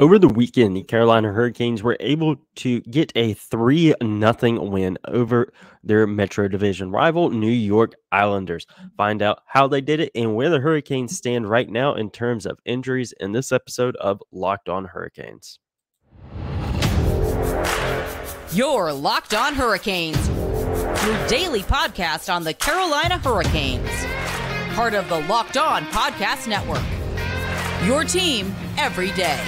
Over the weekend, the Carolina Hurricanes were able to get a 3-0 win over their Metro Division rival, New York Islanders. Find out how they did it and where the Hurricanes stand right now in terms of injuries in this episode of Locked On Hurricanes. Your Locked On Hurricanes, your daily podcast on the Carolina Hurricanes, part of the Locked On Podcast Network. Your team every day.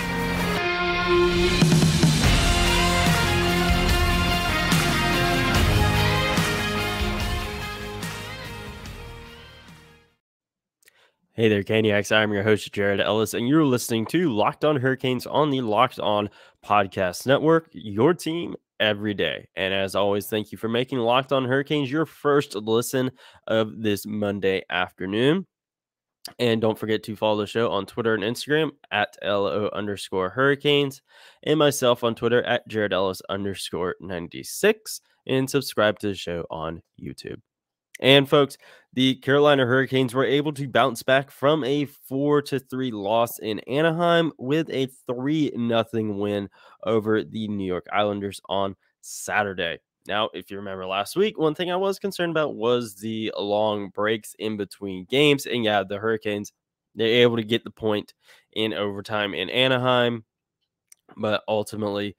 Hey there, Caniacs. I'm your host, Jared Ellis, and you're listening to Locked On Hurricanes on the Locked On Podcast Network, your team every day. And as always, thank you for making Locked On Hurricanes your first listen of this Monday afternoon. And don't forget to follow the show on Twitter and Instagram at LO_Hurricanes and myself on Twitter at Jared Ellis _96 and subscribe to the show on YouTube. And folks, the Carolina Hurricanes were able to bounce back from a 4-3 loss in Anaheim with a 3-0 win over the New York Islanders on Saturday. Now, if you remember last week, one thing I was concerned about was the long breaks in between games. And yeah, the Hurricanes, they're able to get the point in overtime in Anaheim. But ultimately,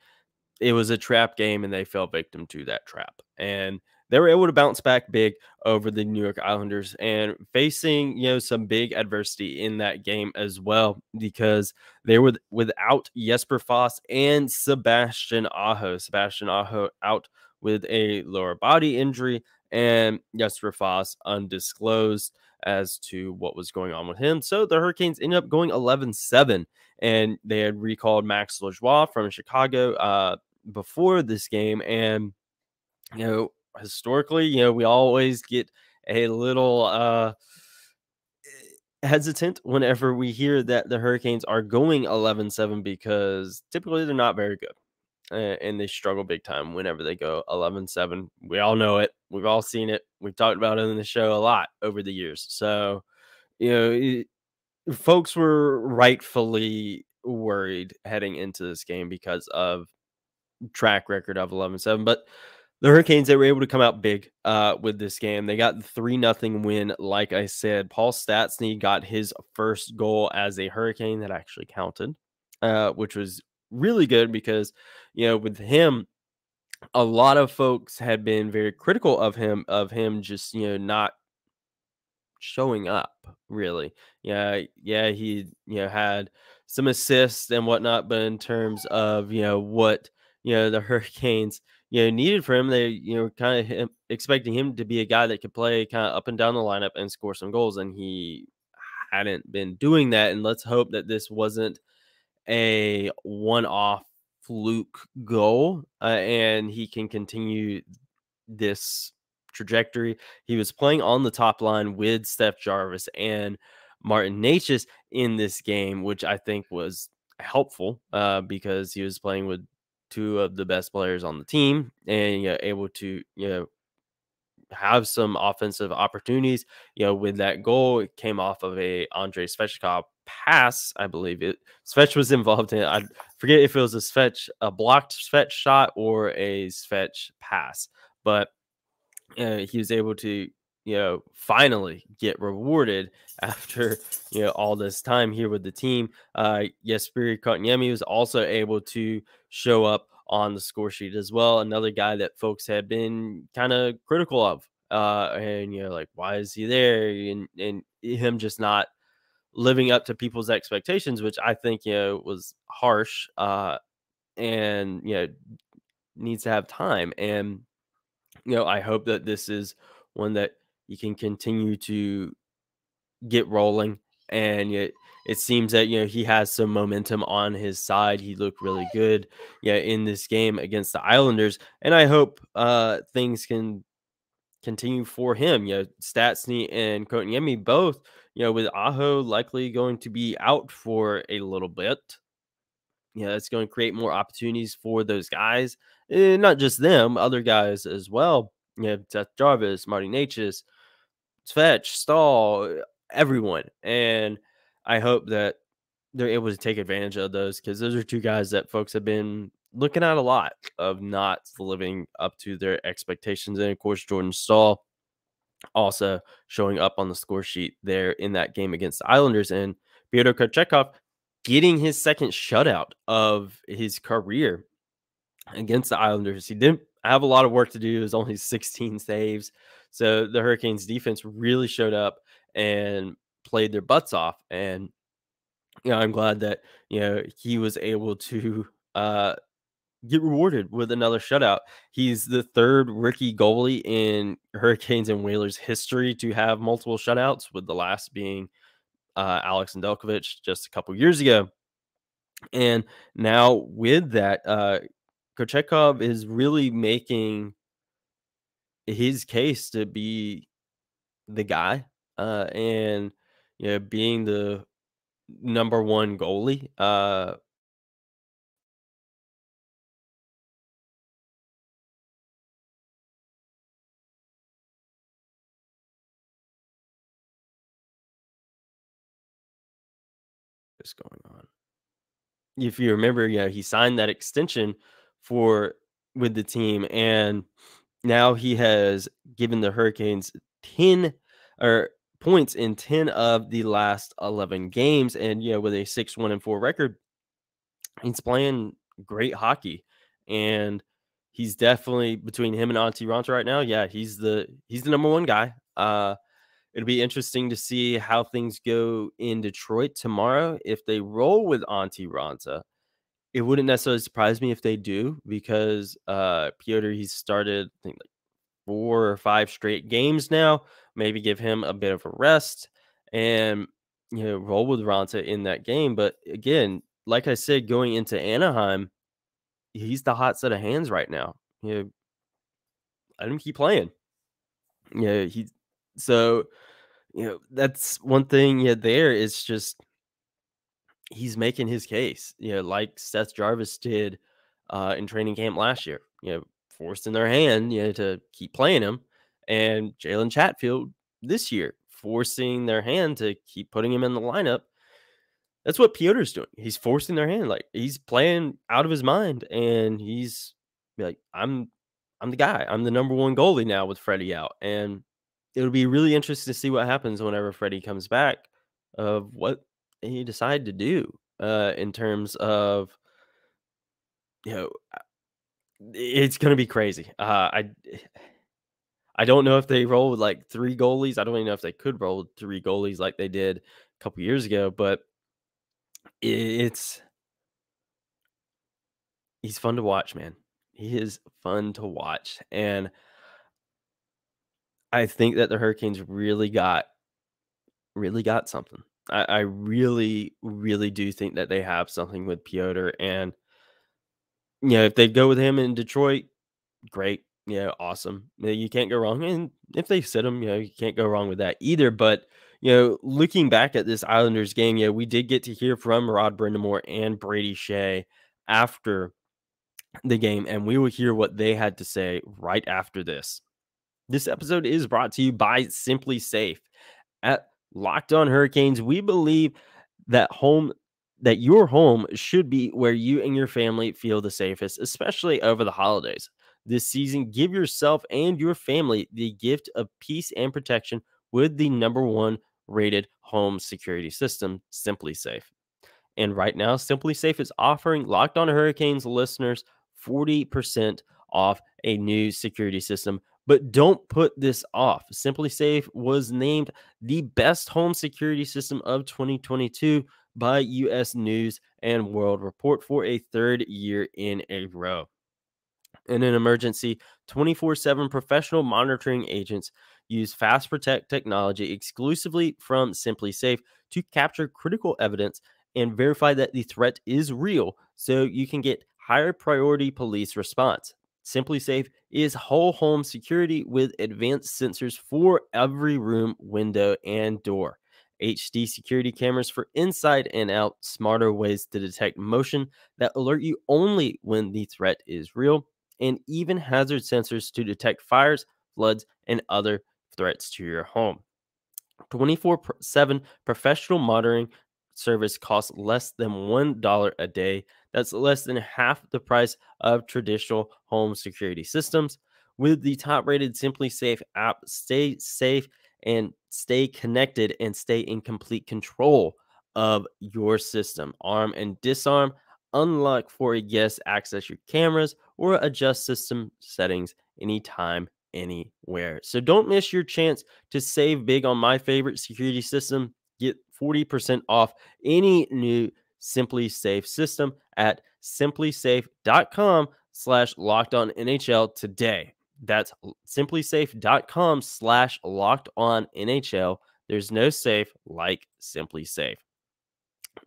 it was a trap game and they fell victim to that trap. And they were able to bounce back big over the New York Islanders and facing, some big adversity in that game as well, because they were without Jesper Foss and Sebastian Aho. Sebastian Aho out with a lower body injury, and Jesper Foss undisclosed as to what was going on with him. So the Hurricanes ended up going 11-7, and they had recalled Max Lajoie from Chicago before this game. And, historically, we always get a little hesitant whenever we hear that the Hurricanes are going 11-7 because typically they're not very good. And they struggle big time whenever they go 11-7. We all know it. We've all seen it. We've talked about it in the show a lot over the years. So, folks were rightfully worried heading into this game because of track record of 11-7. But the Hurricanes, they were able to come out big with this game. They got the 3-0 win. Like I said, Paul Stastny got his first goal as a Hurricane that actually counted, which was really good because, with him, a lot of folks had been very critical of him just, not showing up really. Yeah. He, had some assists and whatnot, but in terms of, what, the Hurricanes, needed for him, they, kind of expecting him to be a guy that could play kind of up and down the lineup and score some goals. And he hadn't been doing that. And let's hope that this wasn't a one-off fluke goal and he can continue this trajectory. He was playing on the top line with Steph Jarvis and Martin Necas in this game, which I think was helpful because he was playing with two of the best players on the team and able to have some offensive opportunities. With that goal, it came off of a Andrei Svechnikov pass, I believe it. Svech was involved in it. I forget if it was a blocked Svech shot or a Svech pass, but he was able to, finally get rewarded after, all this time here with the team. Jesperi Kotkaniemi was also able to show up on the score sheet as well. Another guy that folks had been kind of critical of, and like, why is he there? And him just not living up to people's expectations, which I think, was harsh, and, needs to have time. And, I hope that this is one that you can continue to get rolling. And it seems that, he has some momentum on his side. He looked really good in this game against the Islanders. And I hope, things can continue for him. Stastny and Kotkaniemi both, with Aho likely going to be out for a little bit. It's going to create more opportunities for those guys, and not just them, other guys as well. Seth Jarvis, Marty Necas, Svech, Staal, everyone. And I hope that they're able to take advantage of those, because those are two guys that folks have been looking at a lot of not living up to their expectations. And of course, Jordan Staal also showing up on the score sheet there in that game against the Islanders, and Piotr Kochetkov getting his second shutout of his career against the Islanders. He didn't have a lot of work to do. It was only 16 saves. So the Hurricanes defense really showed up and played their butts off. And, you know, I'm glad that, you know, he was able to get rewarded with another shutout. He's the third rookie goalie in Hurricanes and Whalers history to have multiple shutouts, with the last being Alex Nedeljkovic just a couple years ago. And now with that, Kochetkov is really making his case to be the guy, and, you know, being the number one goalie. What's going on? If you remember, yeah, he signed that extension with the team, and now he has given the Hurricanes 10 points in 10 of the last 11 games. And, you know, with a 6-1-4 record, he's playing great hockey, and he's definitely, between him and Antti Raanta right now, yeah, he's the number one guy. It'll be interesting to see how things go in Detroit tomorrow. If they roll with Antti Raanta, it wouldn't necessarily surprise me if they do, because Piotr, he's started, I think, like 4 or 5 straight games now. Maybe give him a bit of a rest and, you know, roll with Raanta in that game. But again, like I said, going into Anaheim, he's the hot set of hands right now. You know, let him keep playing. Yeah, you know, so, you know, that's one thing. Yeah, there is just, he's making his case, you know, like Steph Jarvis did in training camp last year, you know, forced in their hand, you know, to keep playing him, and Jalen Chatfield this year, forcing their hand to keep putting him in the lineup. That's what Piotr's doing. He's forcing their hand. Like, he's playing out of his mind, and he's like, I'm the guy. I'm the number one goalie now with Freddie out. And it'll be really interesting to see what happens whenever Freddie comes back, of what he decided to do in terms of, you know, it's going to be crazy. I don't know if they roll with like 3 goalies. I don't even know if they could roll with 3 goalies like they did a couple years ago, but he's fun to watch, man. He is fun to watch. And I think that the Hurricanes really got something. I really, really do think that they have something with Piotr. And, you know, if they go with him in Detroit, great. You know, awesome. You can't go wrong. And if they sit him, you know, you can't go wrong with that either. But, you know, looking back at this Islanders game, yeah, we did get to hear from Rod Brind'Amour and Brady Skjei after the game, and we will hear what they had to say right after this. This episode is brought to you by SimpliSafe. At Locked On Hurricanes, we believe that your home should be where you and your family feel the safest, especially over the holidays. This season, give yourself and your family the gift of peace and protection with the #1 rated home security system, SimpliSafe. And right now, SimpliSafe is offering Locked On Hurricanes listeners 40% off a new security system. But don't put this off. SimpliSafe was named the best home security system of 2022 by U.S. News and World Report for a 3rd year in a row. In an emergency, 24/7 professional monitoring agents use Fast Protect technology exclusively from SimpliSafe to capture critical evidence and verify that the threat is real, so you can get higher priority police response. SimpliSafe is whole home security with advanced sensors for every room, window, and door, HD security cameras for inside and out, smarter ways to detect motion that alert you only when the threat is real, and even hazard sensors to detect fires, floods, and other threats to your home. 24/7 professional monitoring service costs less than $1 a day. That's less than half the price of traditional home security systems. With the top-rated SimpliSafe app, stay safe and stay connected and stay in complete control of your system. Arm and disarm, unlock for a guest, access your cameras, or adjust system settings anytime, anywhere. So don't miss your chance to save big on my favorite security system. Get 40% off any new SimpliSafe system at simplisafe.com/LockedOnNHL today. That's simplisafe.com/LockedOnNHL. There's no safe like SimpliSafe.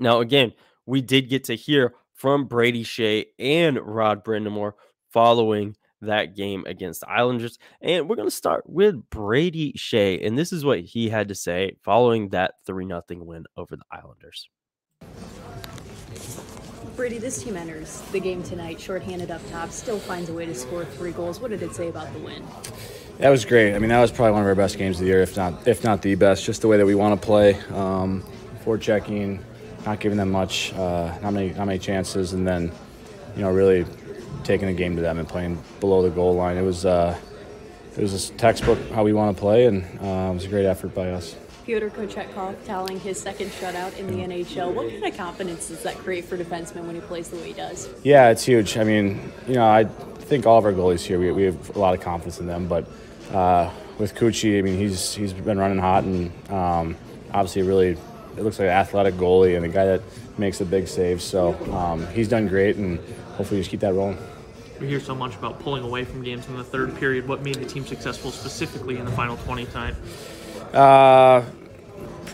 Now, again, we did get to hear from Brady Skjei and Rod Brind'Amour following that game against the Islanders. And we're going to start with Brady Skjei. And this is what he had to say following that 3-0 win over the Islanders. Brady, this team enters the game tonight shorthanded up top, still finds a way to score 3 goals. What did it say about the win? That was great. I mean, that was probably one of our best games of the year, if not the best. Just the way that we want to play, forechecking, not giving them much, not many chances, and then, you know, really taking the game to them and playing below the goal line. It was a textbook how we want to play, and it was a great effort by us. Piotr Kochetkov tallying his second shutout in the NHL. What kind of confidence does that create for defensemen when he plays the way he does? Yeah, it's huge. I mean, you know, I think all of our goalies here, we have a lot of confidence in them. But with Kuchi, I mean, he's been running hot, and obviously really it looks like an athletic goalie and a guy that makes a big save. So he's done great, and hopefully just keep that rolling. We hear so much about pulling away from games in the third period. What made the team successful specifically in the final 20 tonight?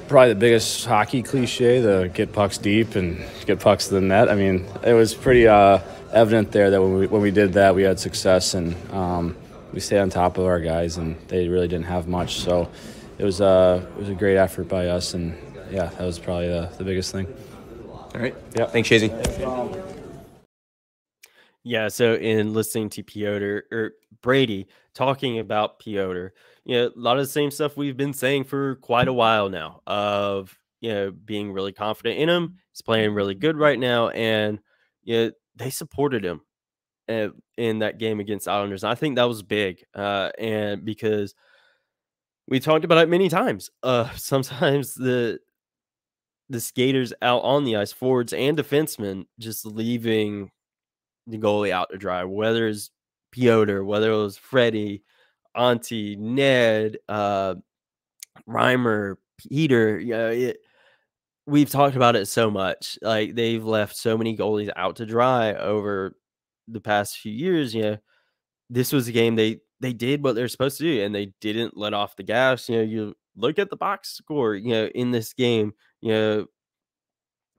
Probably the biggest hockey cliche, the get pucks deep and get pucks to the net. I mean, it was pretty evident there that when we did that, we had success, and we stayed on top of our guys, and they really didn't have much. So it was a great effort by us, and yeah, that was probably the biggest thing. All right. Yeah. Thanks, Chasey. Yeah, so in listening to Brady talking about Piotr, you know, a lot of the same stuff we've been saying for quite a while now of, you know, being really confident in him. He's playing really good right now, and, you know, they supported him in that game against Islanders. And I think that was big, and because we talked about it many times. Sometimes the skaters out on the ice, forwards and defensemen, just leaving the goalie out to dry, whether it's Piotr, whether it was Freddie, Antti, Ned, Reimer, Peter, you know, we've talked about it so much. Like, they've left so many goalies out to dry over the past few years. You know, this was a game they did what they're supposed to do, and they didn't let off the gas. You know, you look at the box score, you know, in this game, you know,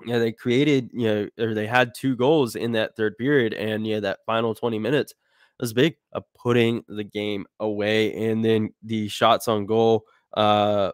they created, you know, or they had 2 goals in that third period, and yeah, you know, that final 20 minutes was big of putting the game away. And then the shots on goal by,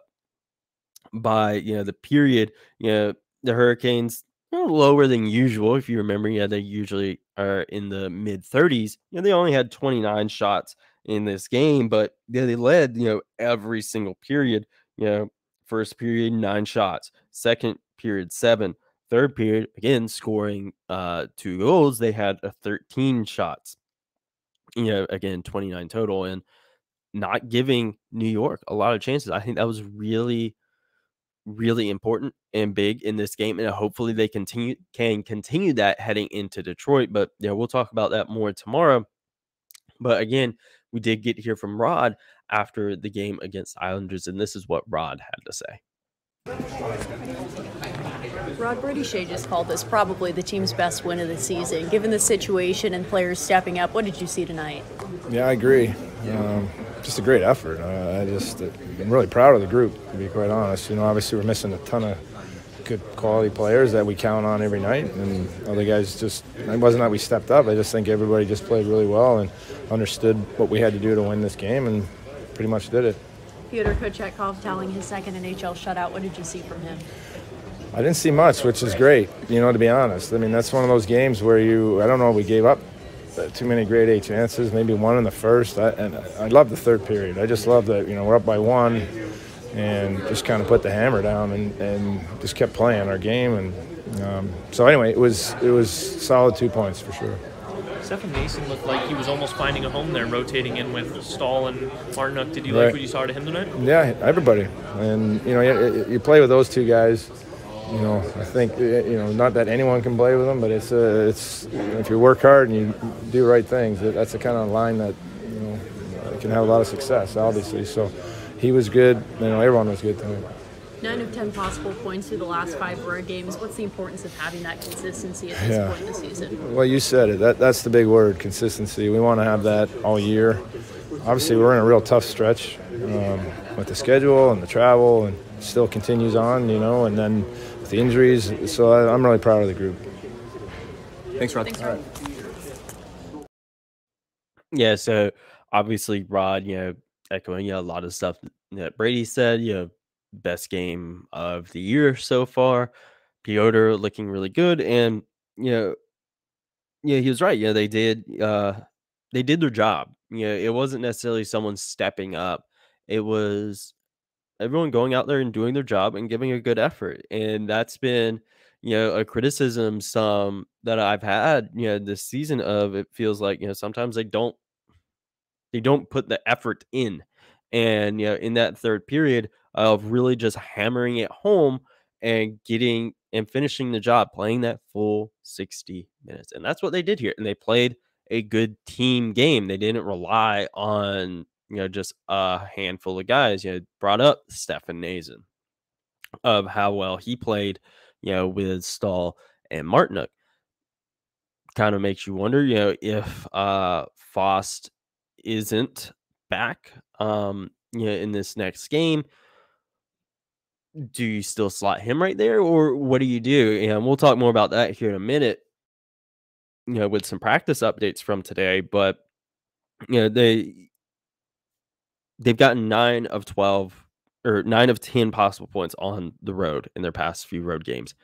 you know, the period, you know, the Hurricanes, you know, lower than usual. If you remember, yeah, they usually are in the mid-30s. You know, they only had 29 shots in this game, but yeah, they led, you know, every single period. You know, first period, 9 shots, second period, 7. Third period, again, scoring 2 goals. They had 13 shots, you know, again, 29 total, and not giving New York a lot of chances. I think that was really, really important and big in this game, and hopefully they can continue that heading into Detroit. But yeah, we'll talk about that more tomorrow. But again, we did get to hear from Rod after the game against Islanders, and this is what Rod had to say. Rod, Brady Skjei just called this probably the team's best win of the season. Given the situation and players stepping up, what did you see tonight? Yeah, I agree. Just a great effort. I'm really proud of the group, to be quite honest. You know, obviously we're missing a ton of good quality players that we count on every night, and other guys just, it wasn't that we stepped up. I just think everybody just played really well and understood what we had to do to win this game, and pretty much did it. Piotr Kochetkov tallying his second NHL shutout. What did you see from him? I didn't see much, which is great, you know, to be honest. I mean, that's one of those games where I don't know, we gave up too many grade A chances, maybe one in the first. And I love the third period. I just love that, you know, we're up by 1. and just kind of put the hammer down and just kept playing our game. And so anyway, it was solid 2 points for sure. Stefan Noesen looked like he was almost finding a home there, rotating in with Staal and Martinuk. Did you like what you saw to him tonight? Yeah, everybody. And, you know, you play with those two guys, you know, I think, you know, not that anyone can play with them, but it's if you work hard and you do right things, that's the kind of line that, you know, can have a lot of success, obviously. So he was good. You know, everyone was good tonight. 9 of 10 possible points through the last 5 road games. What's the importance of having that consistency at this point in the season? Well, you said it. That's the big word, consistency. We want to have that all year. Obviously, we're in a real tough stretch with the schedule and the travel, and still continues on, you know, and then with the injuries. So I'm really proud of the group. Thanks, Rod. All right. Yeah, so obviously, Rod, you know, echoing a lot of stuff that Brady said, you know, best game of the year so far. Piotr looking really good, and you know, yeah, he was right. You know, they did their job. You know, it wasn't necessarily someone stepping up. It was everyone going out there and doing their job and giving a good effort. And that's been, you know, a criticism some that I've had, you know, this season of it feels like, you know, sometimes they don't put the effort in. And, you know, in that third period of really just hammering it home and getting and finishing the job, playing that full 60 minutes. And that's what they did here. And they played a good team game. They didn't rely on, you know, just a handful of guys. You know, brought up Stefan Noesen of how well he played, you know, with Staal and Martinuk. Kind of makes you wonder, you know, if Foss isn't back, you know, in this next game, do you still slot him right there, or what do you do? And we'll talk more about that here in a minute, you know, with some practice updates from today. But, you know, they've gotten 9 of 12 or 9 of 10 possible points on the road in their past few road games,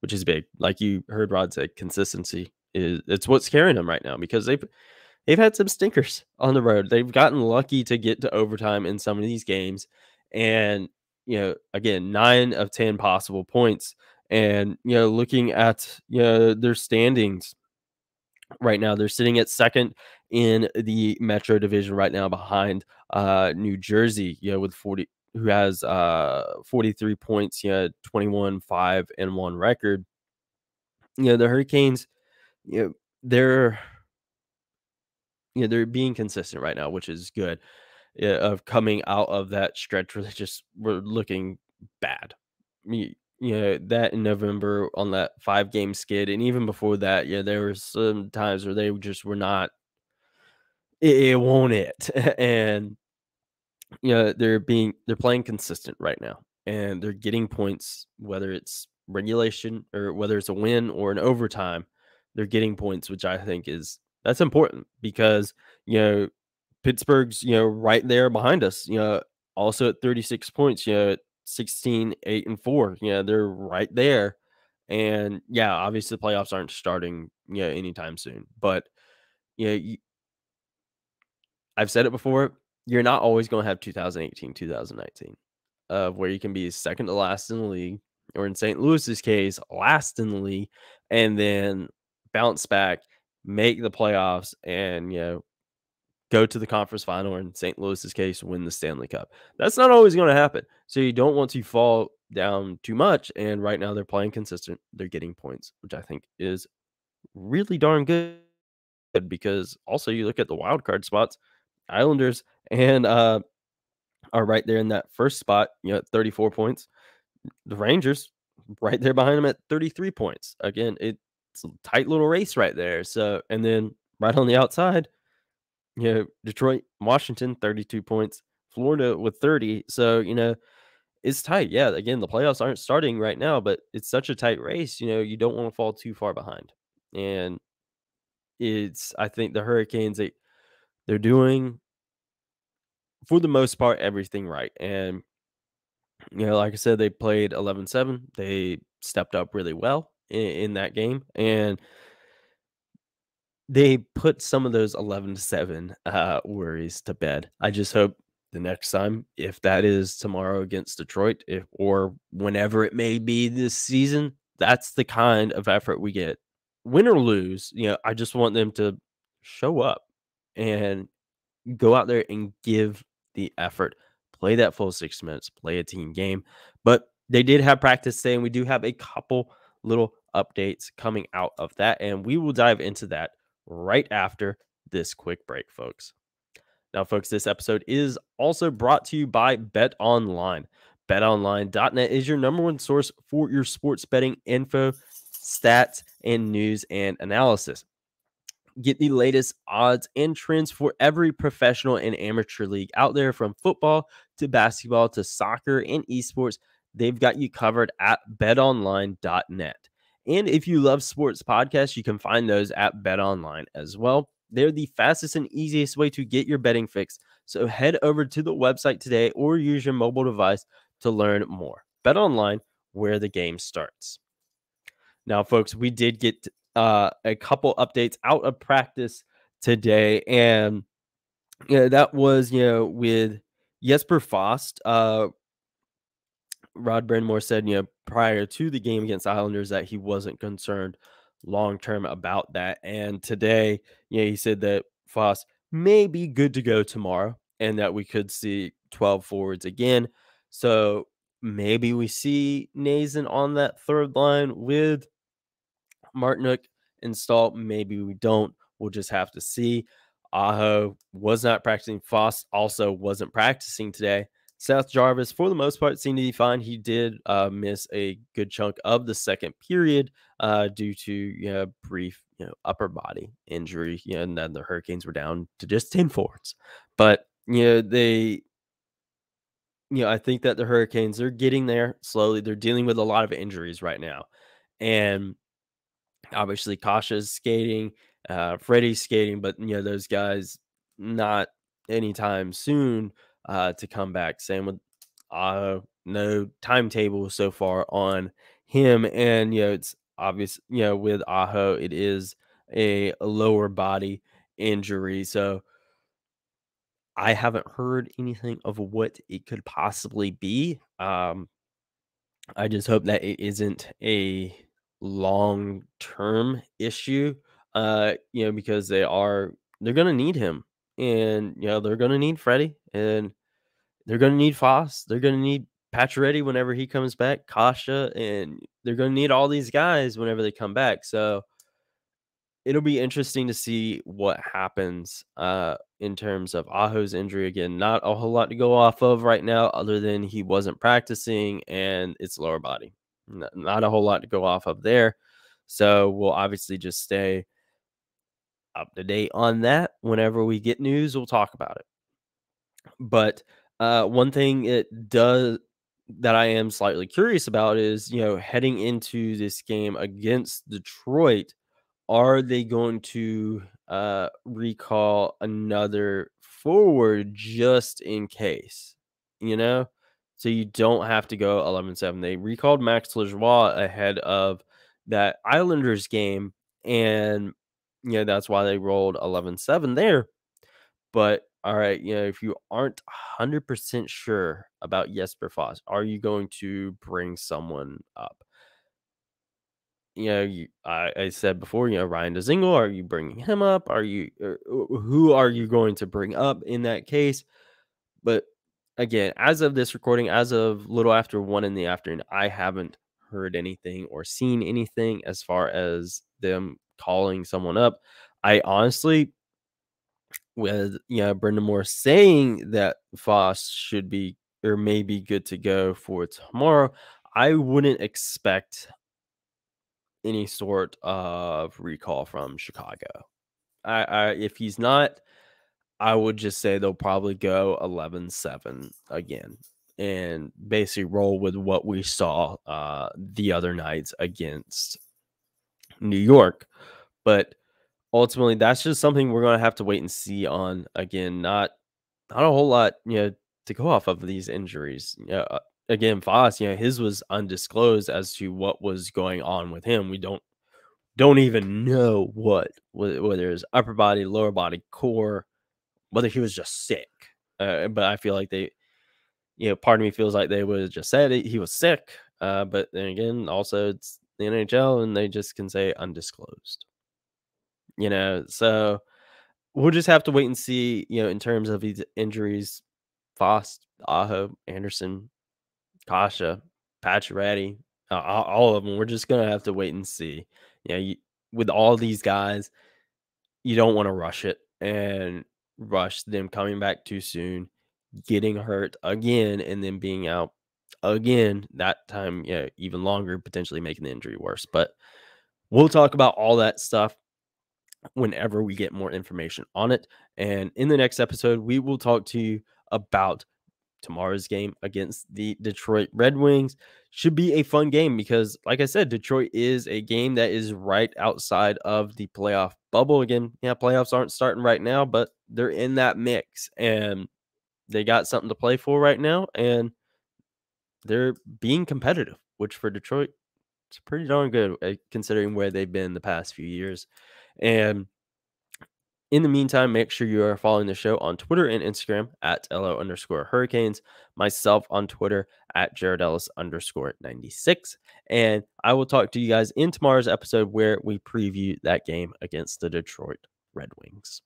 which is big. Like you heard Rod say, consistency it's what's carrying them right now, because they've had some stinkers on the road. They've gotten lucky to get to overtime in some of these games. And, you know, again, 9 of 10 possible points. And, you know, looking at, you know, their standings right now, they're sitting at second in the Metro Division right now, behind New Jersey, you know, with 43 points, you know, 21-5-1 record. You know, the Hurricanes, you know, they're being consistent right now, which is good, of coming out of that stretch where they just were looking bad. You know, that in November on that 5-game skid, and even before that, yeah, there were some times where they just were not, it won't it. And, you know, they're playing consistent right now, and they're getting points, whether it's regulation or whether it's a win or an overtime, they're getting points, which I think that's important, because, you know, Pittsburgh's, you know, right there behind us, you know, also at 36 points, you know, 16-8-4, you know, they're right there. And yeah, obviously the playoffs aren't starting, you know, anytime soon, but, you know, I've said it before, you're not always going to have 2018, 2019 of where you can be second to last in the league, or in St. Louis's case, last in the league, and then bounce back, make the playoffs, and, you know, go to the conference final, or in St. Louis's case, win the Stanley Cup. That's not always going to happen. So you don't want to fall down too much. And right now they're playing consistent. They're getting points, which I think is really darn good, because also you look at the wild card spots, Islanders and are right there in that first spot, you know, at 34 points. The Rangers right there behind them at 33 points. Again, it's a tight little race right there. So, and then right on the outside, you know, Detroit, Washington, 32 points, Florida with 30. So, you know, it's tight. Yeah. Again, the playoffs aren't starting right now, but it's such a tight race. You know, you don't want to fall too far behind. And I think the Hurricanes, they're doing for the most part everything right. And, you know, like I said, they played 11-7. They stepped up really well in that game, and they put some of those 11-7 worries to bed. I just hope the next time, if that is tomorrow against Detroit, or whenever it may be this season, that's the kind of effort we get. Win or lose, you know, I just want them to show up and go out there and give the effort. Play that full 6 minutes, play a team game. But they did have practice today, and we do have a couple little updates coming out of that, and we will dive into that right after this quick break, folks. Now, folks, this episode is also brought to you by BetOnline. BetOnline.net is your number one source for your sports betting info, stats, and news and analysis. Get the latest odds and trends for every professional and amateur league out there, from football to basketball to soccer and esports. They've got you covered at betonline.net. And if you love sports podcasts, you can find those at BetOnline as well. They're the fastest and easiest way to get your betting fix. So head over to the website today or use your mobile device to learn more. BetOnline, where the game starts. Now, folks, we did get a couple updates out of practice today, and you know, that was, you know, with Jesper Foss. Rod Brind'Amour said, you know, prior to the game against Islanders that he wasn't concerned long term about that, and today, you know, he said that Foss may be good to go tomorrow, and that we could see 12 forwards again. So maybe we see Noesen on that third line with Martin Necas. Maybe we don't. We'll just have to see. Aho was not practicing. Foss also wasn't practicing today. Steph Jarvis, for the most part, seemed to be fine. He did miss a good chunk of the second period due to, you know, brief, you know, upper body injury. You know, and then the Hurricanes were down to just 10 forwards. But you know, they, you know, I think that the Hurricanes, they're getting there slowly. They're dealing with a lot of injuries right now, and obviously Kasha's skating, Freddie's skating, but you know, those guys not anytime soon to come back. Same with no timetable so far on him, and you know, it's obvious, you know, with Aho it is a lower body injury, so I haven't heard anything of what it could possibly be. I just hope that it isn't a long-term issue, you know, because they're gonna need him, and you know, they're gonna need Freddie, and they're gonna need Foss, they're gonna need Pacioretty whenever he comes back, Kasha, and they're gonna need all these guys whenever they come back. So it'll be interesting to see what happens in terms of Aho's injury. Again, not a whole lot to go off of right now, other than he wasn't practicing and it's lower body. Not a whole lot to go off of there. So we'll obviously just stay up to date on that. Whenever we get news, we'll talk about it. But one thing it does that I am slightly curious about is, you know, heading into this game against Detroit, are they going to recall another forward just in case, you know? So you don't have to go 11-7. They recalled Max Lajoie ahead of that Islanders game, and you know, that's why they rolled 11-7 there. But all right, you know, if you aren't 100% sure about Jesper Foss, are you going to bring someone up? You know, I said before, you know, Ryan Dzingel, are you bringing him up? Who are you going to bring up in that case? But again, as of this recording, as of little after 1 p.m, I haven't heard anything or seen anything as far as them calling someone up. I honestly, with, you know, Brind'Amour saying that Foss should be or may be good to go for tomorrow, I wouldn't expect any sort of recall from Chicago. If he's not, I would just say they'll probably go 11-7 again and basically roll with what we saw the other nights against New York. But ultimately, that's just something we're going to have to wait and see on. Again, not a whole lot, you know, to go off of these injuries. You know, again, Foss, you know, his was undisclosed as to what was going on with him. We don't even know what, whether it's upper body, lower body, core, whether he was just sick. But I feel like they, part of me feels like they would have just said he was sick. But then again, also it's the NHL and they just can say undisclosed, so we'll just have to wait and see, in terms of these injuries. Foss, Aho, Andersen, Kasha, Pacioretty, all of them. We're just going to have to wait and see. With all these guys, you don't want to rush it and rush them coming back too soon, getting hurt again, and then being out again. That time, even longer, potentially making the injury worse. But we'll talk about all that stuff whenever we get more information on it. And in the next episode, we will talk to you about tomorrow's game against the Detroit Red Wings. Should be a fun game because, like I said, Detroit is a game that is right outside of the playoff bubble. Again, playoffs aren't starting right now, but they're in that mix and they got something to play for right now, and they're being competitive, which for Detroit, it's pretty darn good considering where they've been the past few years. And in the meantime, make sure you are following the show on Twitter and Instagram at LO_Hurricanes, myself on Twitter at Jared Ellis_96. And I will talk to you guys in tomorrow's episode where we preview that game against the Detroit Red Wings.